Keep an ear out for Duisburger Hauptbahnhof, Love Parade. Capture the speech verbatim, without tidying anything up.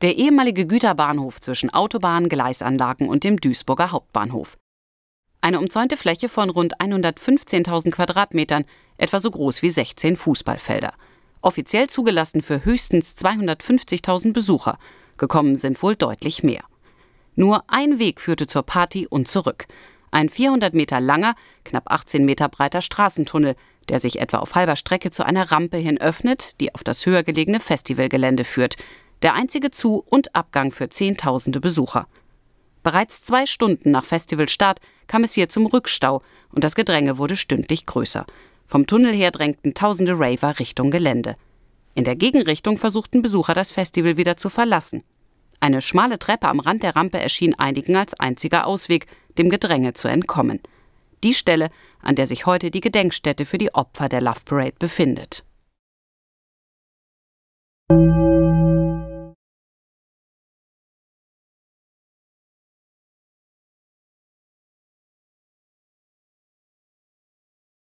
der ehemalige Güterbahnhof zwischen Autobahn, Gleisanlagen und dem Duisburger Hauptbahnhof. Eine umzäunte Fläche von rund hundertfünfzehntausend Quadratmetern, etwa so groß wie sechzehn Fußballfelder. Offiziell zugelassen für höchstens zweihundertfünfzigtausend Besucher. Gekommen sind wohl deutlich mehr. Nur ein Weg führte zur Party und zurück. Ein vierhundert Meter langer, knapp achtzehn Meter breiter Straßentunnel, der sich etwa auf halber Strecke zu einer Rampe hin öffnet, die auf das höher gelegene Festivalgelände führt. Der einzige Zu- und Abgang für zehntausende Besucher. Bereits zwei Stunden nach Festivalstart kam es hier zum Rückstau und das Gedränge wurde stündlich größer. Vom Tunnel her drängten tausende Raver Richtung Gelände. In der Gegenrichtung versuchten Besucher, das Festival wieder zu verlassen. Eine schmale Treppe am Rand der Rampe erschien einigen als einziger Ausweg, dem Gedränge zu entkommen. Die Stelle, an der sich heute die Gedenkstätte für die Opfer der Love Parade befindet.